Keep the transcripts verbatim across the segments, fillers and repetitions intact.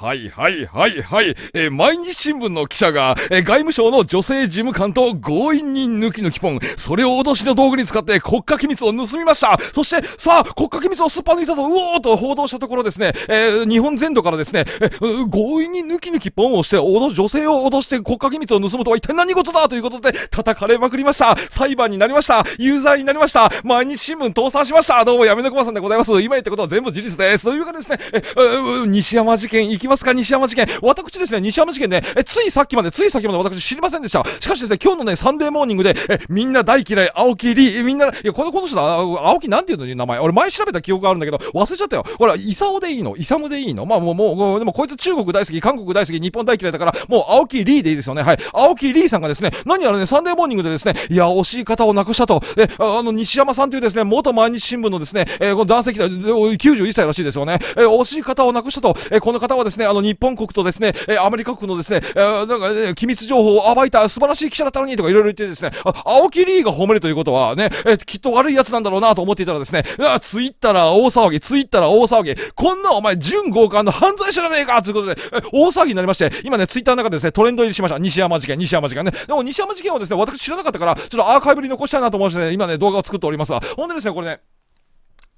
はいはいはいはい、えー、毎日新聞の記者が、えー、外務省の女性事務官と強引に抜き抜きポン、それを脅しの道具に使って国家機密を盗みました。そしてさあ国家機密をすっぱ抜いたとうおーと報道したところですね、えー、日本全土からですね、えー、強引に抜き抜きポンをして脅女性を脅して国家機密を盗むとは一体何事だということで叩かれまくりました。裁判になりました。有罪になりました。毎日新聞倒産しました。どうもやめのこまさんでございます。今言ったことは全部事実です。というかですね、えー、西山事件行きますか。西山事件、私ですね、西山事件ね、えついさっきまでついさっきまで私知りませんでした。しかしですね、今日のねサンデーモーニングで、えみんな大嫌い青木リー、みんな、いやこのこの人青木なんていうのに名前、俺前調べた記憶があるんだけど忘れちゃったよ。ほらイサオでいいの、イサムでいいの、まあもうもうでもこいつ中国大好き、韓国大好き、日本大嫌いだからもう青木リーでいいですよね。はい、青木リーさんがですね、何やらねサンデーモーニングでですね、いや惜しい方を亡くしたと、であの西山さんというですね元毎日新聞のですね、えー、この男性記者きゅうじゅういっさいらしいですよね。えー、惜しい方を亡くしたと、えー、この方はですねあの日本国とですね、えー、アメリカ国のですね、えー、なんか、ね、機密情報を暴いた素晴らしい記者だったのにとかいろいろ言ってですね、あ、青木リーが褒めるということはね、えー、きっと悪いやつなんだろうなと思っていたらですね、あ、ツイッターら大騒ぎ、ツイッターら大騒ぎ、こんなお前準強姦の犯罪者じゃねえかということで、えー、大騒ぎになりまして、今ねツイッターの中でですねトレンド入りしました。西山事件、西山事件ね。でも西山事件をですね私知らなかったからちょっとアーカイブに残したいなと思いましてね、今ね動画を作っておりますわ。ほんでですねこれね。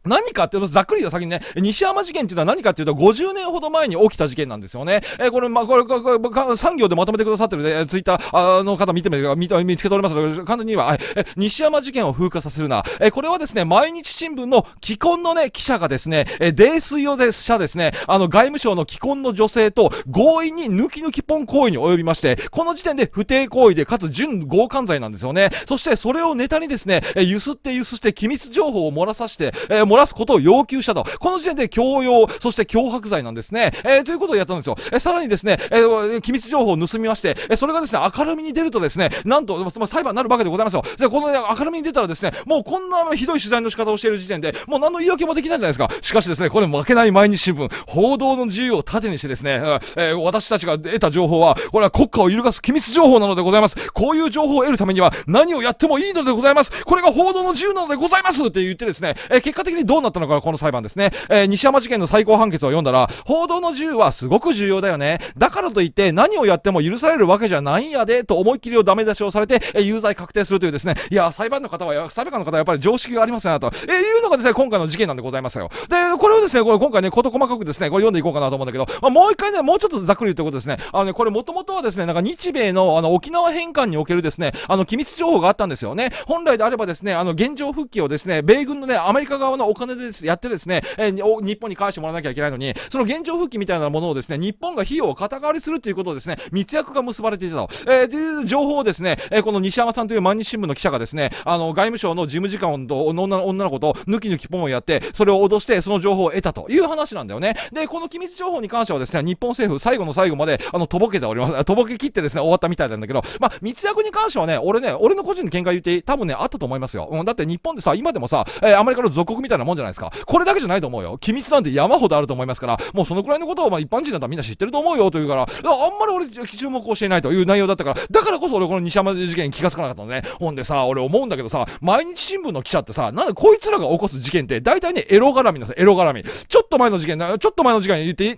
何かっていうと、ざっくりと先にね、西山事件っていうのは何かっていうと、ごじゅうねんほど前に起きた事件なんですよね。えー、これ、まあ、これ、これ、さん行でまとめてくださってるね、ツイッターの方見てみる、見つけておりますので、簡単に言えば、はい、え、西山事件を風化させるな。えー、これはですね、毎日新聞の既婚のね、記者がですね、えー、泥酔をでしたですね、あの、外務省の既婚の女性と強引に抜き抜きポン行為に及びまして、この時点で不貞行為で、かつ準強姦罪なんですよね。そして、それをネタにですね、えー、ゆすってゆすして機密情報を漏らさして、えー漏らすことを要求したと。この時点で強要、そして脅迫罪なんですね。えー、ということをやったんですよ。えー、さらにですね、えー、機密情報を盗みまして、えー、それがですね、明るみに出るとですね、なんと、まあ、裁判になるわけでございますよ。で、この、ね、明るみに出たらですね、もうこんなひどい取材の仕方をしている時点で、もう何の言い訳もできないじゃないですか。しかしですね、これ負けない毎日新聞、報道の自由を盾にしてですね、えー、私たちが得た情報は、これは国家を揺るがす機密情報なのでございます。こういう情報を得るためには、何をやってもいいのでございます。これが報道の自由なのでございますって言ってですね、えー、結果的にどうなったのかこの裁判ですね、えー、西山事件の最高判決を読んだら、報道の自由はすごく重要だよね、だからといって何をやっても許されるわけじゃないんやでと思いっきりをダメ出しをされて、えー、有罪確定するというですね、いや裁判の方は裁判官の方はやっぱり常識がありますよなと、えー、いうのがですね今回の事件なんでございますよ。でこれをですねこれ今回ね事細かくですねこれ読んでいこうかなと思うんだけど、まあ、もう一回ねもうちょっとざっくり言うということですね。あのねこれもともとはですねなんか日米のあの沖縄返還におけるですねあの機密情報があったんですよね。本来であればですねあの現状復帰をですね米軍のねアメリカ側のお金でやってですね、えー、日本に返してもらわなきゃいけないのに、その現状復帰みたいなものをですね、日本が費用を肩代わりするということをですね、密約が結ばれていたと、えー、という情報をですね、えー、この西山さんという毎日新聞の記者がですね、あの外務省の事務次官の 女, 女の子と抜き抜きポンをやって、それを脅してその情報を得たという話なんだよね。で、この機密情報に関してはですね、日本政府最後の最後まであのとぼけております。とぼけ切ってですね、終わったみたいなんだけど、まあ密約に関してはね、俺ね、俺の個人の見解言って多分ねあったと思いますよ。うん、だって日本でさ、今でもさ、えー、アメリカの属国みたいなもんじゃないですか。これだけじゃないと思うよ。機密なんて山ほどあると思いますから、もうそのくらいのことをまあ一般人だったらみんな知ってると思うよというから、あんまり俺注目をしていないという内容だったから、だからこそ俺この西山事件に気がつかなかったのね。ほんでさ、俺思うんだけどさ、毎日新聞の記者ってさ、なんでこいつらが起こす事件って大体ねエロ絡みなんですよ。エロ絡み。ちょっと前の事件だ、ちょっと前の事件言っていい？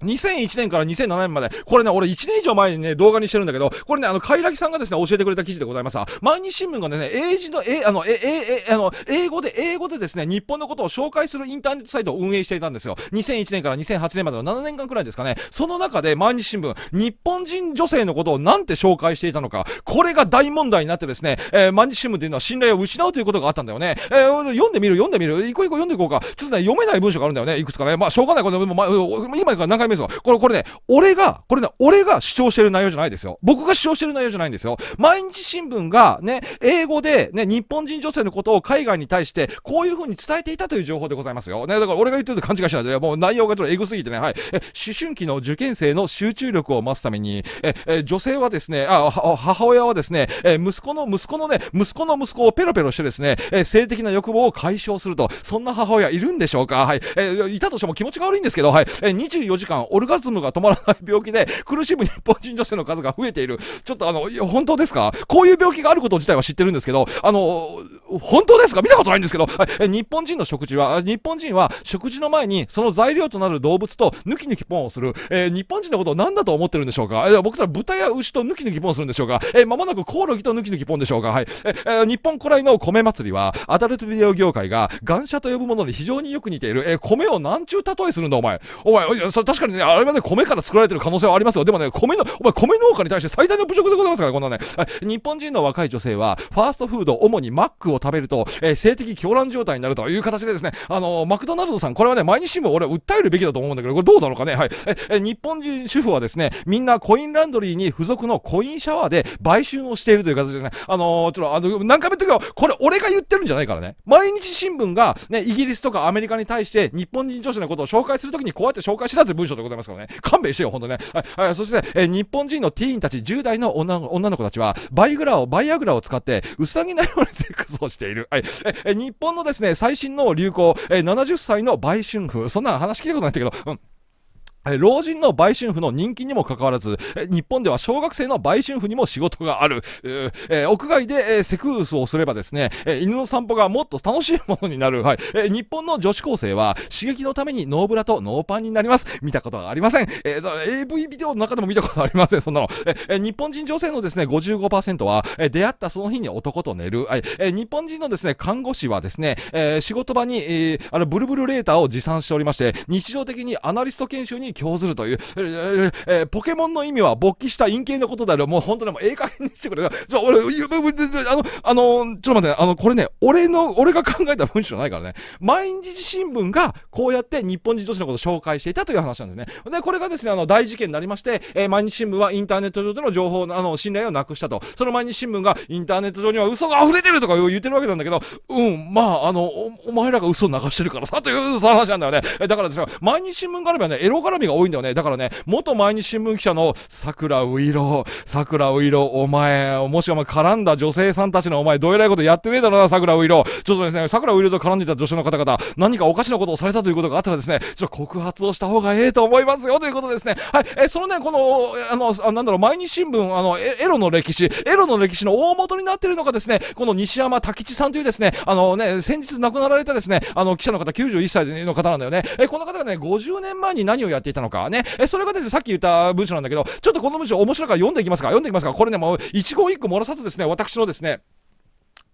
にせんいちねんからにせんななねんまで、これね、俺いちねんいじょう前にね、動画にしてるんだけど、これね、あの、海良木さんがですね、教えてくれた記事でございますわ。毎日新聞がね、英字の、え、あの、え、え、え、あの、英語で、英語でですね、日本のことを紹介するインターネットサイトを運営していたんですよ。にせんいちねんからにせんはちねんまでのななねんかんくらいですかね。その中で、毎日新聞、日本人女性のことをなんて紹介していたのか、これが大問題になってですね、えー、毎日新聞というのは信頼を失うということがあったんだよね。えー、読んでみる、読んでみる、一個一個読んでいこうか。ちょっとね、読めない文章があるんだよね、いくつかね。まあ、しょうがない。これ、まあ、今から何回これ、これね、俺が、これね、俺が主張してる内容じゃないですよ。僕が主張してる内容じゃないんですよ。毎日新聞がね、英語でね、日本人女性のことを海外に対して、こういう風に伝えていたという情報でございますよ。ね、だから俺が言ってると勘違いしないで、ね、もう内容がちょっとエグすぎてね、はい。え、思春期の受験生の集中力を増すために、え、え女性はですね、あ、母親はですね、え、息子の、息子のね、息子の息子をペロペロしてですね、え、性的な欲望を解消すると、そんな母親いるんでしょうか。はい。え、いたとしても気持ちが悪いんですけど、はい。え、にじゅうよじかん、間オルガズムが止まらない病気で苦しむ日本人女性の数が増えている。ちょっとあの本当ですか？こういう病気があること自体は知ってるんですけど、あの本当ですか？見たことないんですけど、日本人の食事は日本人は食事の前にその材料となる動物とぬきぬきポンをする、えー、日本人のことを何だと思ってるんでしょうか？えー、僕たち豚や牛とぬきぬきポンするんでしょうか？えー、間もなくコオロギとぬきぬきポンでしょうか？はい、えー、日本古来の米祭りはアダルトビデオ業界がガンシャと呼ぶものに非常によく似ている。えー、米をなんちゅう例えするんだお前。お前、いや、それ確かにね、あれはね、米から作られてる可能性はありますよ。でもね、米の、お前、米農家に対して最大の侮辱でございますから、こんなね。日本人の若い女性は、ファーストフード、主にマックを食べると、えー、性的狂乱状態になるという形でですね、あのー、マクドナルドさん、これはね、毎日新聞、俺は訴えるべきだと思うんだけど、これどうだろうかね。はい。え、日本人主婦はですね、みんなコインランドリーに付属のコインシャワーで売春をしているという形でね、あのー、ちょっと、あの、何回も言ってるけど、これ俺が言ってるんじゃないからね。毎日新聞が、ね、イギリスとかアメリカに対して、日本人女子のことを紹介するときにこうやって紹介したって文章でございますからね。勘弁してよ、ほんとね。はい、そして、ねえー、日本人のティーンたち、じゅう代の 女, 女の子たちは、バイグラを、バイアグラを使って、うさぎのようにセックスをしている。はい、えー、日本のですね、最新の流行、えー、ななじゅっさいの売春婦。そんな話聞いたことないんだけど、うん。老人の売春婦の人気にもかかわらず、日本では小学生の売春婦にも仕事がある。えー、屋外でセクウスをすればですね、犬の散歩がもっと楽しいものになる。はい。えー、日本の女子高生は刺激のためにノーブラとノーパンになります。見たことがありません。えー、エーブイ ビデオの中でも見たことありません。そんなの。えー、日本人女性のですね、ごじゅうごパーセント は出会ったその日に男と寝る。はい。えー、日本人のですね、看護師はですね、えー、仕事場に、えー、あのブルブルレーターを持参しておりまして、日常的にアナリスト研修に興ずるという、えーえー、ポケモンの意味は勃起した陰茎のことである。もう本当にもうええ加減にしてくれ。ちょ、俺、あの、あの、ちょっと待って、あの、これね、俺の、俺が考えた文章じゃないからね。毎日新聞がこうやって日本人女子のことを紹介していたという話なんですね。で、これがですね、あの、大事件になりまして、えー、毎日新聞はインターネット上での情報の、あの、信頼をなくしたと。その毎日新聞がインターネット上には嘘が溢れてるとか言ってるわけなんだけど、うん、まあ、あの、お, お前らが嘘を流してるからさ、という話なんだよね。だからですね、毎日新聞からはね、エロ絡みが多いんだよね。だからね、元毎日新聞記者の桜ういろう、桜ういろう、お前、もしくはお前絡んだ女性さんたちのお前、どえらいことやってねえだろうな、桜ういろう。ちょっとですね、桜ういろうと絡んでいた女性の方々、何かおかしなことをされたということがあったらですね、ちょっと告発をした方がええと思いますよということですね。はい、え、そのね、この、あの、なんだろう、毎日新聞、あの、エロの歴史、エロの歴史の大元になっているのがですね、この西山太吉さんというですね、あのね、先日亡くなられたですね、あの、記者の方、きゅうじゅういっさいの方なんだよね。え、この方がね、ごじゅうねんまえに何をやっていたのかね。え、それがですね、さっき言った文章なんだけど、ちょっとこの文章面白いから読んでいきますか。読んでいきますか。これね、もう一言一句漏らさずですね、私のですね、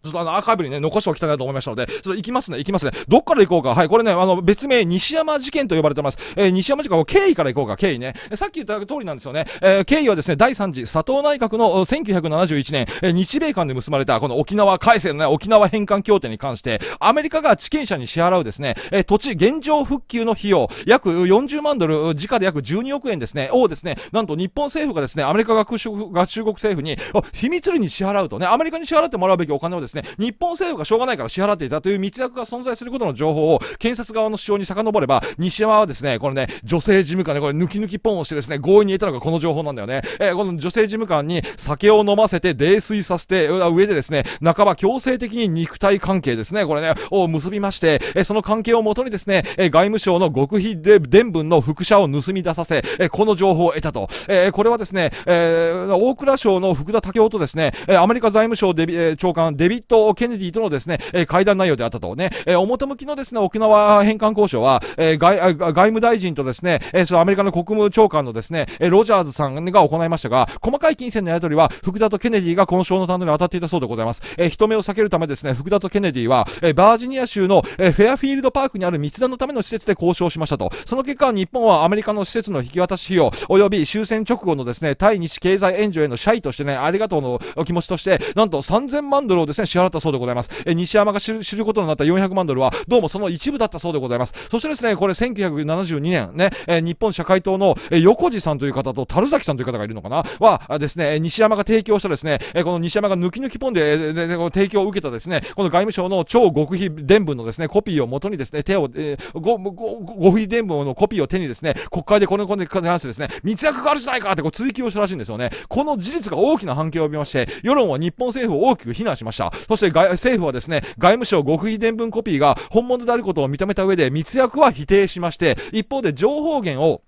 ちょっとあのアーカイブにね、残しておきたいなと思いましたので、ちょっと行きますね、行きますね。どっから行こうか。はい、これね、あの、別名、西山事件と呼ばれてます。えー、西山事件は経緯から行こうか、経緯ね。さっき言った通りなんですよね。えー、経緯はですね、だいさんじ佐藤内閣のせんきゅうひゃくななじゅういちねん、えー、日米間で結ばれた、この沖縄改正のね、沖縄返還協定に関して、アメリカが地権者に支払うですね、えー、土地現状復旧の費用、約よんじゅうまんドル、時価で約じゅうにおくえんですね、をですね、なんと日本政府がですね、アメリカが中国政府に、秘密裏に支払うとね、アメリカに支払ってもらうべきお金をですね、日本政府がしょうがないから支払っていたという密約が存在することの情報を検察側の主張に遡れば、西山はですね、このね、女性事務官で、これ、抜き抜きポンをしてですね、強引に得たのがこの情報なんだよね。えー、この女性事務官に酒を飲ませて、泥酔させて、上でですね、半ば強制的に肉体関係ですね、これね、を結びまして、えー、その関係をもとにですね、えー、外務省の極秘で伝聞の副社を盗み出させ、えー、この情報を得たと。えー、これはですね、えー、大蔵省の福田赳夫とですね、アメリカ財務省デビ、えー、長官、デビッドとケネディとのですね、会談内容であったとね、表向きのですね、沖縄返還交渉は、外, 外務大臣とですね、そのアメリカの国務長官のですね、ロジャーズさんが行いましたが、細かい金銭のやり取りは、福田とケネディが交渉の担当に当たっていたそうでございます。人目を避けるためですね、福田とケネディは、バージニア州のフェアフィールドパークにある密談のための施設で交渉しましたと。その結果、日本はアメリカの施設の引き渡し費用、及び終戦直後のですね、対日経済援助への謝意としてね、ありがとうの気持ちとして、なんとさんぜんまんドルをですね、支払ったそうでございます。え、西山が知る、知ることになったよんひゃくまんドルは、どうもその一部だったそうでございます。そしてですね、これせんきゅうひゃくななじゅうにねんね、え、日本社会党のえ横地さんという方と、樽崎さんという方がいるのかなは、ですね、西山が提供したですね、え、この西山が抜き抜きポンで、え、で、で、で、この提供を受けたですね、この外務省の超極秘伝聞のですね、コピーを元にですね、手を、え、ご、ご、ご、極秘伝聞のコピーを手にですね、国会でこのことに関してですね、密約があるじゃないかってこう追及をしたらしいんですよね。この事実が大きな反響を呼びまして、世論は日本政府を大きく非難しました。そして政府はですね、外務省極秘伝聞コピーが本物であることを認めた上で密約は否定しまして、一方で情報源を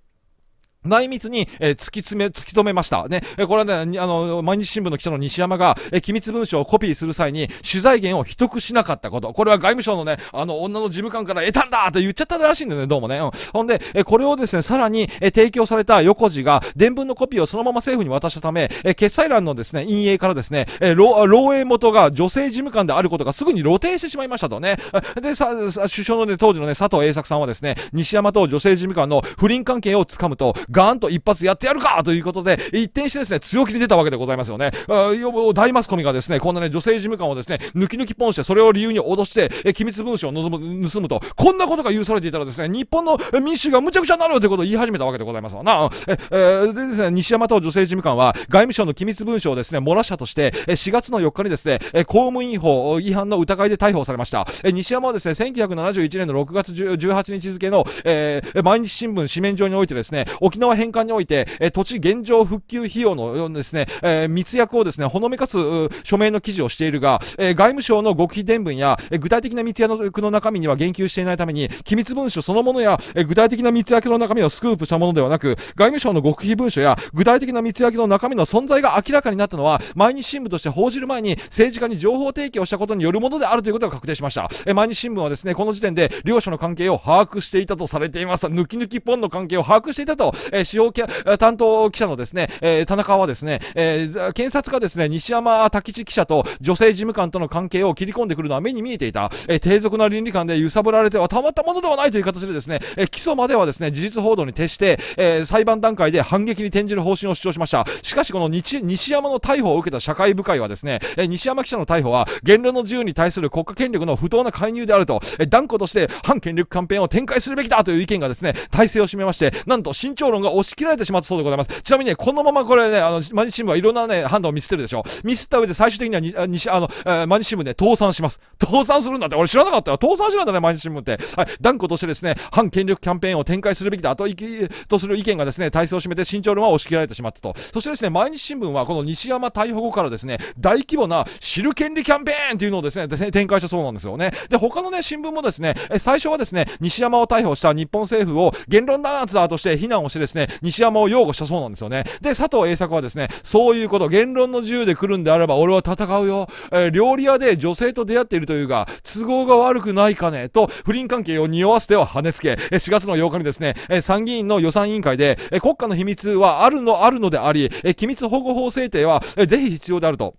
内密に、えー、突き詰め、突き止めました。ね。えー、これはね、あの、毎日新聞の記者の西山が、えー、機密文書をコピーする際に、取材源を秘匿しなかったこと。これは外務省のね、あの、女の事務官から得たんだって言っちゃったらしいんだよね、どうもね。うん。ほんで、えー、これをですね、さらに、えー、提供された横地が、伝聞のコピーをそのまま政府に渡したため、えー、決裁欄のですね、陰影からですね、えー、漏洩元が女性事務官であることがすぐに露呈してしまいましたとね。で、さ、首相のね、当時のね、佐藤栄作さんはですね、西山と女性事務官の不倫関係をつかむと、ガーンと一発やってやるかということで、一転してですね、強気に出たわけでございますよね。あ大マスコミがですね、こんなね、女性事務官をですね、抜き抜きポンして、それを理由に脅して、え機密文書を望む盗むと、こんなことが許されていたらですね、日本の民主がむちゃくちゃになるということを言い始めたわけでございますわな。ええでですね、西山と女性事務官は、外務省の機密文書をですね、漏らしたとして、しがつのよっかにですね、公務員法違反の疑いで逮捕されました。え西山はですね、せんきゅうひゃくななじゅういちねんのろくがつじゅうはちにち付の、えー、毎日新聞紙面上においてですね、沖縄返還において、えー、土地現状復旧費用のですね、えー、密約をですね、ほのめかす署名の記事をしているが、えー、外務省の極秘伝聞や、えー、具体的な密約の中身には言及していないために、機密文書そのものや、えー、具体的な密約の中身をスクープしたものではなく、外務省の極秘文書や具体的な密約の中身の存在が明らかになったのは、毎日新聞として報じる前に政治家に情報提供したことによるものであるということが確定しました。えー、毎日新聞はですね、この時点で両者の関係を把握していたとされています。抜き抜きポンの関係を把握していたと、えー、使用担当記者のですね、えー、田中はですね、えー、検察がですね、西山太吉記者と女性事務官との関係を切り込んでくるのは目に見えていた。えー、低俗な倫理観で揺さぶられてはたまったものではないという形でですね、えー、起訴まではですね、事実報道に徹して、えー、裁判段階で反撃に転じる方針を主張しました。しかし、この西山の逮捕を受けた社会部会はですね、えー、西山記者の逮捕は言論の自由に対する国家権力の不当な介入であると、えー、断固として反権力キャンペーンを展開するべきだという意見がですね、体制を占めまして、なんと慎重論が押し切られてしまったそうでございます。ちなみにね、このままこれね、あの、毎日新聞はいろんなね、判断をミスってるでしょ。ミスった上で最終的にはに、あ、にし、あの、えー、毎日新聞で倒産します。倒産するんだって、俺知らなかったよ。倒産しなんだね、毎日新聞って。はい、断固としてですね、反権力キャンペーンを展開するべきだと、いき、とする意見がですね、体制を占めて慎重論は押し切られてしまったと。そしてですね、毎日新聞はこの西山逮捕後からですね、大規模な知る権利キャンペーンっていうのをですね、展開したそうなんですよね。で、他のね、新聞もですね、最初はですね、西山を逮捕した日本政府を言論弾圧だとして非難をしてですね、西山を擁護したそうなんですよね。で、佐藤栄作はですね、そういうこと、言論の自由で来るんであれば俺は戦うよ。えー、料理屋で女性と出会っているというが、都合が悪くないかね、と不倫関係を匂わせては跳ねつけ、しがつのようかにですね、参議院の予算委員会で、国家の秘密はあるのあるのであり、機密保護法制定はぜひ必要であると。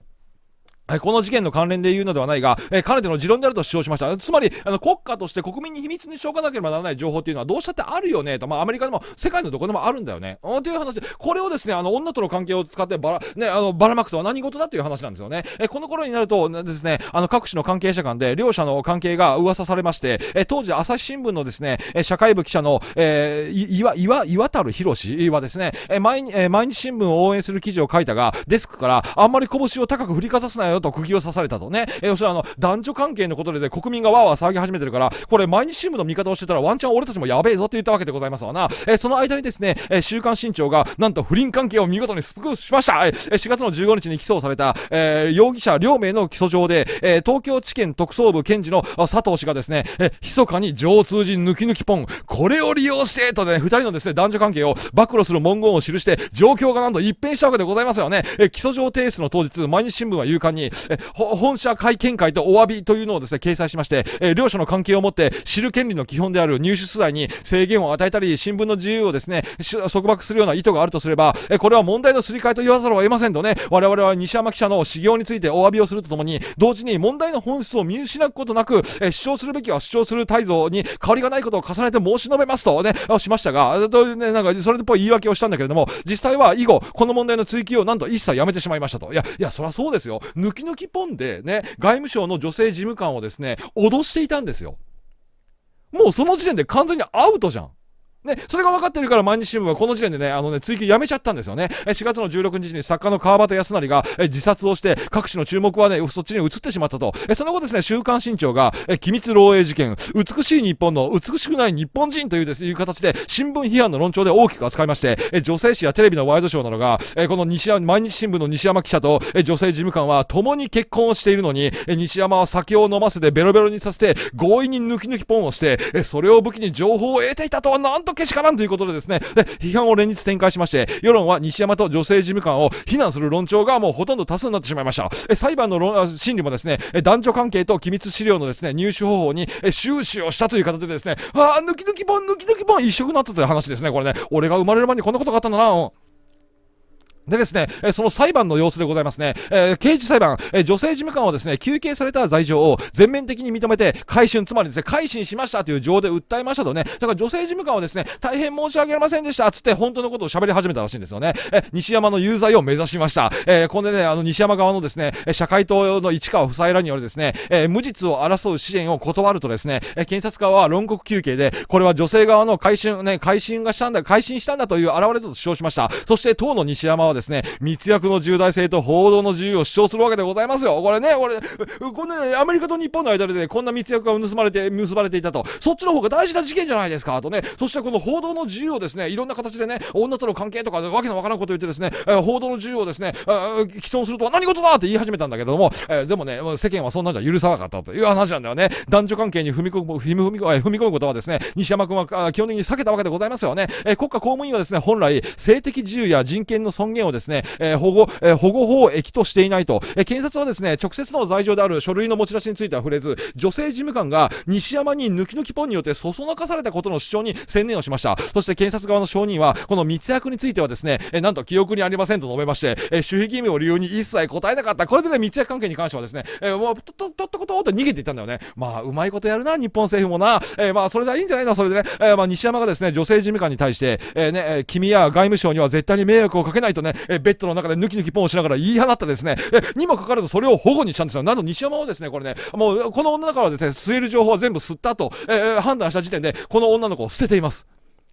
この事件の関連で言うのではないが、えー、彼での持論であると主張しました。つまり、あの、国家として国民に秘密にしておかなければならない情報っていうのはどうしたってあるよね、と。まあ、アメリカでも世界のどこでもあるんだよね。という話で、これをですね、あの、女との関係を使ってばら、ね、あの、ばらまくとは何事だという話なんですよね。えー、この頃になるとですね、あの、各種の関係者間で、両者の関係が噂されまして、えー、当時、朝日新聞のですね、社会部記者の、えー、岩、岩、岩樽博士はですね、えー、毎日、えー、毎日新聞を応援する記事を書いたが、デスクから、あんまり拳を高く振りかざすなよ、と釘を刺されたとね。えー、そしたらあの男女関係のことで、ね、国民がわーわー騒ぎ始めてるから、これ毎日新聞の味方をしてたらワンチャン俺たちもやべえぞって言ったわけでございますわな。えー、その間にですね、えー、週刊新潮がなんと不倫関係を見事にスクープしました。えー、しがつのじゅうごにちに起訴された、えー、容疑者両名の起訴状で、えー、東京地検特捜部検事の佐藤氏がですね、えー、密かに上通じ抜き抜きポン、これを利用してとね、ふたりのですね男女関係を暴露する文言を記して、状況がなんと一変したわけでございますよね。えー、起訴状提出の当日、毎日新聞は夕刊にえ本社会見会とお詫びというのをですね掲載しまして、え両者の関係をもって知る権利の基本である入手取材に制限を与えたり、新聞の自由をですね束縛するような意図があるとすれば、えこれは問題のすり替えと言わざるを得ませんとね、我々は西山記者の修行についてお詫びをするとともに、同時に問題の本質を見失うことなく、え主張するべきは主張する態度に変わりがないことを重ねて申し述べますとねしましたが、とねなんかそれっぽい言い訳をしたんだけれども、実際は以後この問題の追及をなんと一切やめてしまいましたと。いやいや、そりゃそうですよ。抜き抜きポンでね、外務省の女性事務官をですね、脅していたんですよ。もうその時点で完全にアウトじゃん。ね、それが分かってるから毎日新聞はこの時点でね、あのね、追及やめちゃったんですよね。しがつのじゅうろくにちに作家の川端康成が自殺をして、各種の注目はね、そっちに移ってしまったと。その後ですね、週刊新潮が、機密漏洩事件、美しい日本の美しくない日本人というです、いう形で、新聞批判の論調で大きく扱いまして、女性誌やテレビのワイドショーなどが、この西山、毎日新聞の西山記者と女性事務官は共に結婚をしているのに、西山は酒を飲ませてベロベロにさせて、強引に抜き抜きポンをして、それを武器に情報を得ていたとは、なんとけしからんということでですね、で批判を連日展開しまして、世論は西山と女性事務官を非難する論調がもうほとんど多数になってしまいました。え裁判の論審理もですね、男女関係と機密資料のですね入手方法に終始をしたという形でですね、ああ抜き抜き本抜き抜き本一色になったという話ですね。これね、俺が生まれる前にこんなことがあったんだな。でですね、その裁判の様子でございますね。えー、刑事裁判、えー、女性事務官はですね、求刑された罪状を全面的に認めて、改審、つまりですね、改心しましたという情で訴えましたとね。だから女性事務官はですね、大変申し訳ありませんでした、つって本当のことを喋り始めたらしいんですよね。えー、西山の有罪を目指しました。えー、これでね、あの、西山側のですね、社会党の市川房枝らによるですね、えー、無実を争う支援を断るとですね、えー、検察側は論告求刑で、これは女性側の改心、ね、改心がしたんだ、改心したんだという表れだと主張しました。そして、当の西山はですね、密約の重大性と報道の自由を主張するわけでございますよ。これね、これ、こんなね、アメリカと日本の間でね、こんな密約が盗まれて、結ばれていたと。そっちの方が大事な事件じゃないですか、とね。そしてこの報道の自由をですね、いろんな形でね、女との関係とか、わけのわからんこと言ってですね、えー、報道の自由をですね、えー、毀損するとは何事だって言い始めたんだけども、えー、でもね、世間はそんなんじゃ許さなかったという話なんだよね。男女関係に踏み込む、踏み、踏み、踏み込むことはですね、西山君は基本的に避けたわけでございますよね。えー、国家公務員はですね、本来、性的自由や人権の尊厳ををですね、えー、保護、えー、保護法益としていないと、えー、検察はですね、直接の罪状である書類の持ち出しについては触れず、女性事務官が西山に抜き抜きポンによってそそのかされたことの主張に専念をしました。そして検察側の証人は、この密約についてはですね、えー、なんと記憶にありませんと述べまして、えー、守秘義務を理由に一切答えなかった。これでね、密約関係に関してはですね、えー、もう、と、と、とっとことって逃げていったんだよね。まあ、うまいことやるな、日本政府もな。えー、まあ、それではいいんじゃないの、それでね。えー、まあ、西山がですね、女性事務官に対して、えー、ね、えー、君や外務省には絶対に迷惑をかけないとね、えベッドの中で抜き抜きポンをしながら言い放ったですね、えにもかかわらずそれを保護にしたんですよ。なんと西山はですね、これね、もうこの女からですね、吸える情報は全部吸ったと、えー、判断した時点で、この女の子を捨てています。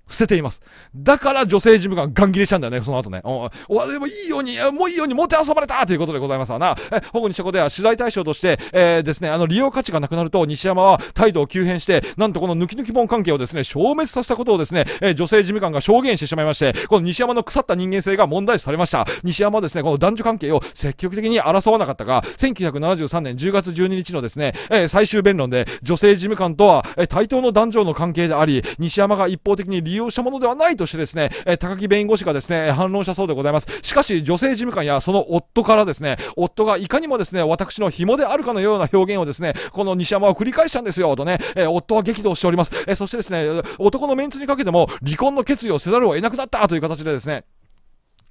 捨てています。だから女性事務官ガン切れしたんだよね、その後ね。おわ、でもいいように、もういいように持て遊ばれたということでございますわな。え、保護にしたことでは取材対象として、えー、ですね、あの、利用価値がなくなると、西山は態度を急変して、なんとこの抜き抜き本関係をですね、消滅させたことをですね、えー、女性事務官が証言してしまいまして、この西山の腐った人間性が問題視されました。西山はですね、この男女関係を積極的に争わなかったが、せんきゅうひゃくななじゅうさんねんじゅうがつじゅうににちのですね、えー、最終弁論で、女性事務官とは、えー、対等の男女の関係であり、西山が一方的に利利用したものではないとしてですね、えー、高木弁護士がですね、反論したそうでございます。しかし、女性事務官やその夫からですね、夫がいかにもですね、私の紐であるかのような表現をですね、この西山は繰り返したんですよ、とね、えー、夫は激怒しております。えー、そしてですね、男のメンツにかけても離婚の決意をせざるを得なくなったという形でですね、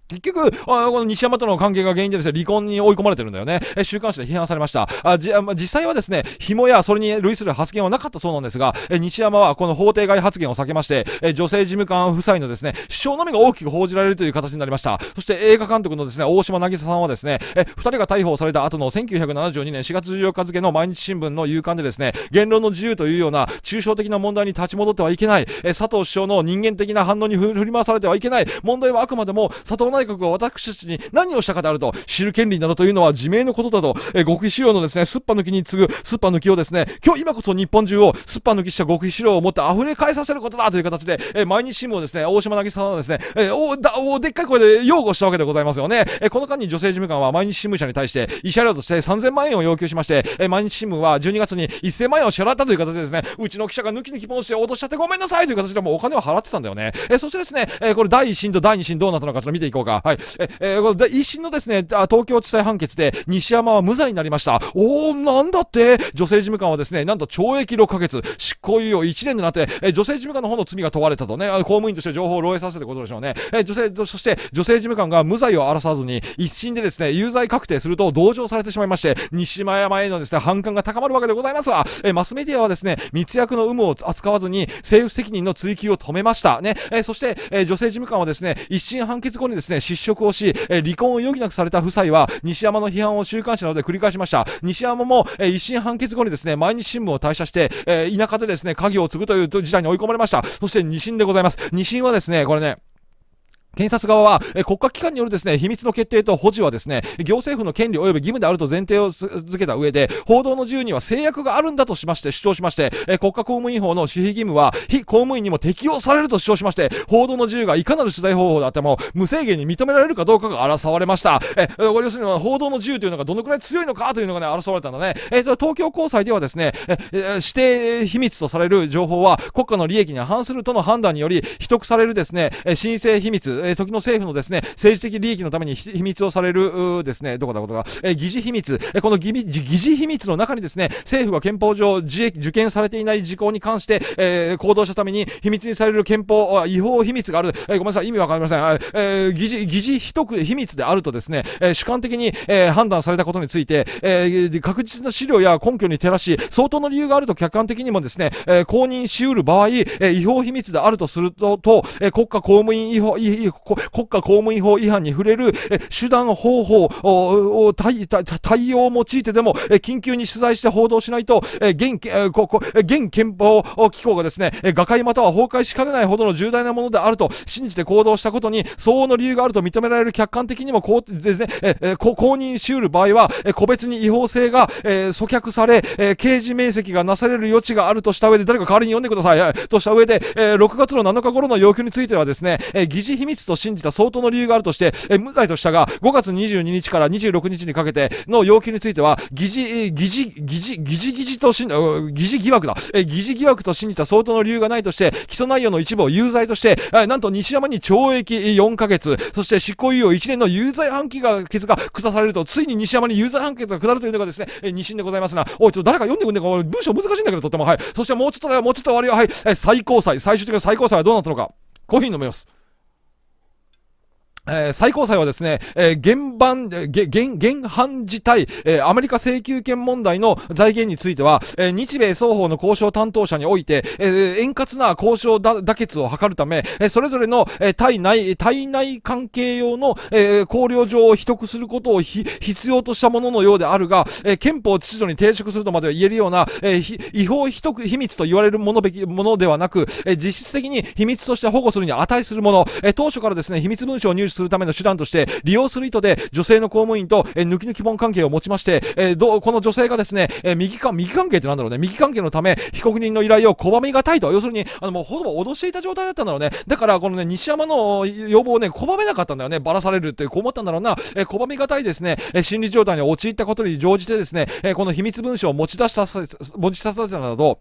結局、あこの西山との関係が原因でですね、離婚に追い込まれてるんだよね。え週刊誌で批判されました。あじあ実際はですね、紐やそれに類する発言はなかったそうなんですが、え西山はこの法廷外発言を避けまして、え女性事務官夫妻のですね、主張のみが大きく報じられるという形になりました。そして映画監督のですね、大島渚さんはですね、えふたりが逮捕された後のせんきゅうひゃくななじゅうにねんしがつじゅうよっか付の毎日新聞の夕刊でですね、言論の自由というような抽象的な問題に立ち戻ってはいけない、え佐藤首相の人間的な反応に振り回されてはいけない、問題はあくまでも佐藤内閣が私たちに何をしたかであると、知る権利などというのは自明のことだと、えー、極秘資料のですね、すっぱ抜きに次ぐすっぱ抜きをですね、今日今こそ日本中をすっぱ抜きした極秘資料を持って溢れ返させることだという形で、えー、毎日新聞をですね、大島渚さんはですね、えー、おだおでっかい声で擁護したわけでございますよね。えー、この間に女性事務官は毎日新聞社に対して、慰謝料としてさんぜんまんえんを要求しまして、えー、毎日新聞はじゅうにがつにせんまんえんを支払ったという形でですね、うちの記者が抜き抜きポンして脅しちゃってごめんなさいという形でもうお金を払ってたんだよね。えー、そしてですね、えー、これだいいち審とだいに審どうなったのかちょっと見ていこう。はい、ええー、この一審のですね、東京地裁判決で西山は無罪になりました。おー、なんだって女性事務官はですね、なんとちょうえきろっかげつ、執行猶予いちねんとなって、えー、女性事務官の方の罪が問われたとね、公務員として情報を漏洩させることでしょうね。えー、女性、そして女性事務官が無罪を争わずに、一審でですね、有罪確定すると同情されてしまいまして、西山へのですね、反感が高まるわけでございますわ。えー、マスメディアはですね、密約の有無を扱わずに、政府責任の追及を止めました。ね、えー、そして、えー、女性事務官はですね、一審判決後にですね、失職をし、えー、離婚を余儀なくされた夫妻は西山の批判を週刊誌などで繰り返しました。西山も、えー、一審判決後にですね、毎日新聞を退社して、えー、田舎でですね、家業を継ぐという事態に追い込まれました。そしてに審でございます。に審はですね、これね、検察側は、えー、国家機関によるですね、秘密の決定と保持はですね、行政府の権利及び義務であると前提を付けた上で、報道の自由には制約があるんだとしまして、主張しまして、えー、国家公務員法の守秘義務は、非公務員にも適用されると主張しまして、報道の自由がいかなる取材方法であっても、無制限に認められるかどうかが争われました。えー、要するに、報道の自由というのがどのくらい強いのかというのがね、争われたんだね。えー、東京高裁ではですね、えー、指定秘密とされる情報は、国家の利益に反するとの判断により、秘匿されるですね、申請秘密、時の政府のですね、政治的利益のために秘密をされるですね、どこだことが、え、議事秘密、この議事秘密の中にですね、政府が憲法上受験されていない事項に関して、えー、行動したために秘密にされる憲法違法秘密がある、えー、ごめんなさい、意味わかりません、えー、議事議事秘匿秘密であるとですね、えー、主観的に、えー、判断されたことについて、えー、確実な資料や根拠に照らし、相当の理由があると客観的にもですね、えー、公認しうる場合、えー、違法秘密であるとすると、とえー、国家公務員違法違法国家公務員法違反に触れる手段、方法を 対, 対応を用いてでも緊急に取材して報道しないと、現憲法機構がですね、瓦解または崩壊しかねないほどの重大なものであると信じて行動したことに相応の理由があると認められる、客観的にも公認しうる場合は、個別に違法性が阻却され、刑事免責がなされる余地があるとした上で、誰か代わりに読んでくださいとした上で、ろくがつのなのか頃の要求についてはですね、議事秘密と信じた相当の理由があるとして、え無罪としたが、ごがつにじゅうににちからにじゅうろくにちにかけての要求については、議事、議事、議事、議事議事と信じた、議事疑惑だ。え、議事疑惑と信じた相当の理由がないとして、起訴内容の一部を有罪として、えなんと西山に懲役よんかげつ、そして執行猶予いちねんの有罪判決が下されると、ついに西山に有罪判決が下るというのがですね、え二審でございますな。おい、ちょっと誰か読んでくんねんか、文章難しいんだけど、とっても。はい。そしてもうちょっとだよ、もうちょっと終わりよ。はい。え最高裁、最終的な最高裁はどうなったのか。コーヒー飲めます。えー、最高裁はですね、えー、原版、えー、原、原版自体、えー、アメリカ請求権問題の財源については、えー、日米双方の交渉担当者において、えー、円滑な交渉だ妥結を図るため、えー、それぞれの、えー、対内、対内関係用の、えー、考慮上を秘匿することをひ必要としたもののようであるが、えー、憲法秩序に抵触するとまでは言えるような、えー、違法秘匿秘密と言われるものべき、ものではなく、えー、実質的に秘密として保護するに値するもの、えー、当初からですね、秘密文書を入手するための手段として利用する意図で、女性の公務員と抜き抜き本関係を持ちまして、えー、どこの女性がですね、えー、右か右関係ってなんだろうね、右関係のため被告人の依頼を拒みがたいと、要するにあのもうほぼ脅していた状態だったんだろうね。だからこのね、西山の要望をね、拒めなかったんだよね。ばらされるってこう思ったんだろうな。えー、拒みがたいですね、えー、心理状態に陥ったことに乗じてですね、えー、この秘密文書を持ち出した持ち出させたなど、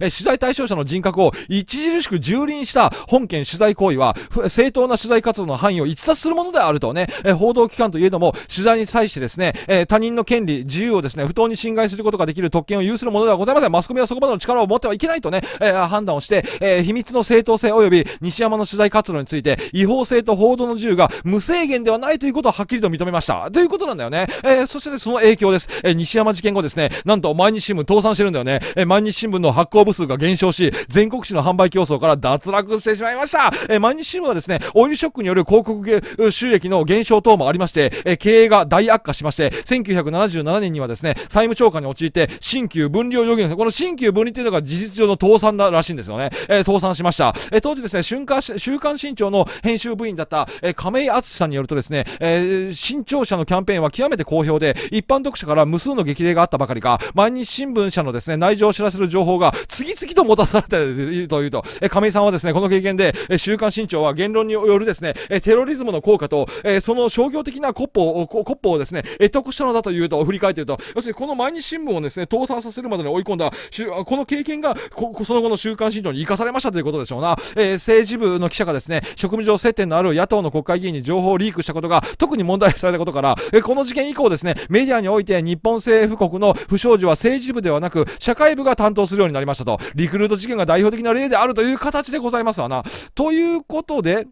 取材対象者の人格を著しく蹂躙した本件取材行為は、正当な取材活動の範囲を逸脱するものであるとね、報道機関といえども、取材に際してですね、他人の権利、自由をですね、不当に侵害することができる特権を有するものではございません。マスコミはそこまでの力を持ってはいけないとね、判断をして、秘密の正当性及び西山の取材活動について、違法性と報道の自由が無制限ではないということをはっきりと認めました。ということなんだよね。そしてその影響です。西山事件後ですね、なんと毎日新聞倒産してるんだよね。毎日新聞の発行部数が減少し、全国紙の販売競争から脱落してしまいました。えー、毎日新聞はですね、オイルショックによる広告収益の減少等もありまして、えー、経営が大悪化しまして、せんきゅうひゃくななじゅうななねんにはですね、債務超過に陥って、新旧分離を余儀なくされ、この新旧分離というのが事実上の倒産だらしいんですよね。えー、倒産しました。えー、当時ですね、週刊、週刊新潮の編集部員だった、えー、亀井敦さんによるとですね、えー、新潮社のキャンペーンは極めて好評で、一般読者から無数の激励があったばかりか、毎日新聞社のですね、内情を知らせる情報が次々と持たされたというと、亀井さんはですね、この経験で、週刊新潮は言論によるですね、テロリズムの効果と、その商業的なコッポを、コッポをですね、得得したのだというと、振り返っていると、要するにこの毎日新聞をですね、倒産させるまでに追い込んだ、この経験が、その後の週刊新潮に生かされましたということでしょうな。政治部の記者がですね、職務上接点のある野党の国会議員に情報をリークしたことが、特に問題視されたことから、この事件以降ですね、メディアにおいて日本政府国の不祥事は政治部ではなく、社会部が担当するようになりました。ましたと、リクルート事件が代表的な例であるという形でございますわな。ということで、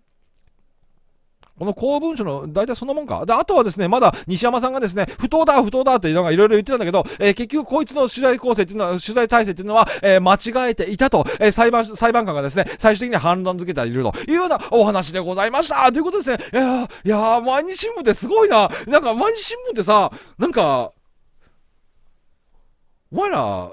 この公文書の大体そんなもんか。で、あとはですね、まだ西山さんがですね、不当だ、不当だっていうのがいろいろ言ってたんだけど、えー、結局こいつの取材構成っていうのは、取材体制っていうのは、えー、間違えていたと、えー、裁判、裁判官がですね、最終的に判断づけているというようなお話でございました。ということですね。いやー、いやー、毎日新聞ってすごいな。なんか毎日新聞ってさ、なんか、お前ら、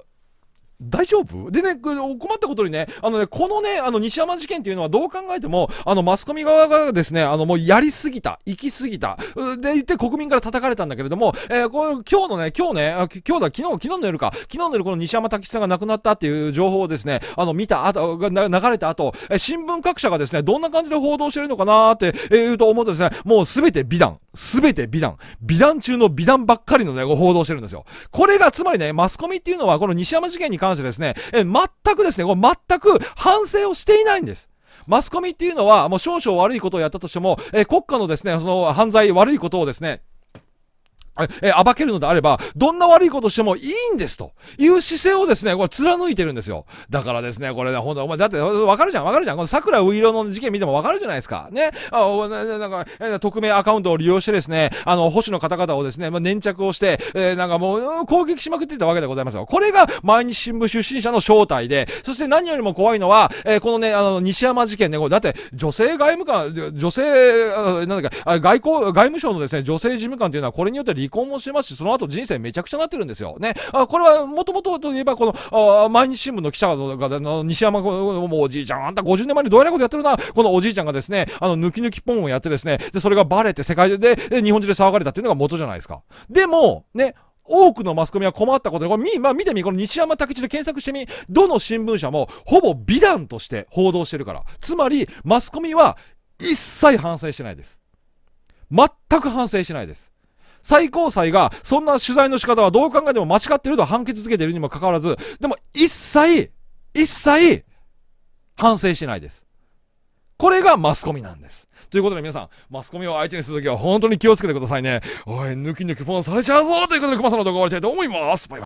大丈夫でね、困ったことにね、あのね、このね、あの、西山事件っていうのはどう考えても、あの、マスコミ側がですね、あの、もうやりすぎた、行きすぎた、で言って国民から叩かれたんだけれども、えー、この今日のね、今日ね、今日だ、昨日、昨日の夜か、昨日の夜この西山太吉さんが亡くなったっていう情報をですね、あの、見た後、が流れた後、新聞各社がですね、どんな感じで報道してるのかなーって言うと思うとですね、もうすべて美談、すべて美談、美談中の美談ばっかりのね、報道してるんですよ。これが、つまりね、マスコミっていうのは、この西山事件に関してですね、え全くですね、これ全く反省をしていないんです。マスコミっていうのは、もう少々悪いことをやったとしても、え国家のですね、その犯罪、悪いことをですね、え、暴けるのであれば、どんな悪いことしてもいいんですという姿勢をですね、これ貫いてるんですよ。だからですね、これね、ほんと、お前、だって、わかるじゃん、わかるじゃん。この桜ういろの事件見てもわかるじゃないですか。ね。あ、なんか、匿名アカウントを利用してですね、あの、保守の方々をですね、まあ、粘着をして、えー、なんかもう、攻撃しまくっていたわけでございますよ。これが、毎日新聞出身者の正体で、そして何よりも怖いのは、えー、このね、あの、西山事件ね、これだって、女性外務官、女性、なんだっけ、外交、外務省のですね、女性事務官というのは、これによって離婚もしてますし、その後人生めちゃくちゃなってるんですよ。ね。あ、これはもともとといえば、この、あ、毎日新聞の記者が、の西山、もうおじいちゃん、あんたごじゅうねんまえにどうやらことやってるな、このおじいちゃんがですね、あの、抜き抜きポンをやってですね、で、それがバレて世界中で、で日本中で騒がれたっていうのが元じゃないですか。でも、ね、多くのマスコミは困ったことで、これみ、まあ見てみ、この西山太吉で検索してみ、どの新聞社も、ほぼ美談として報道してるから。つまり、マスコミは、一切反省してないです。全く反省してないです。最高裁が、そんな取材の仕方はどう考えても間違ってると判決付けているにもかかわらず、でも一切、一切、反省してないです。これがマスコミなんです。ということで皆さん、マスコミを相手にするときは本当に気をつけてくださいね。おい、抜き抜きフォンされちゃうぞということで、熊さんの動画を終わりたいと思います。バイバイ。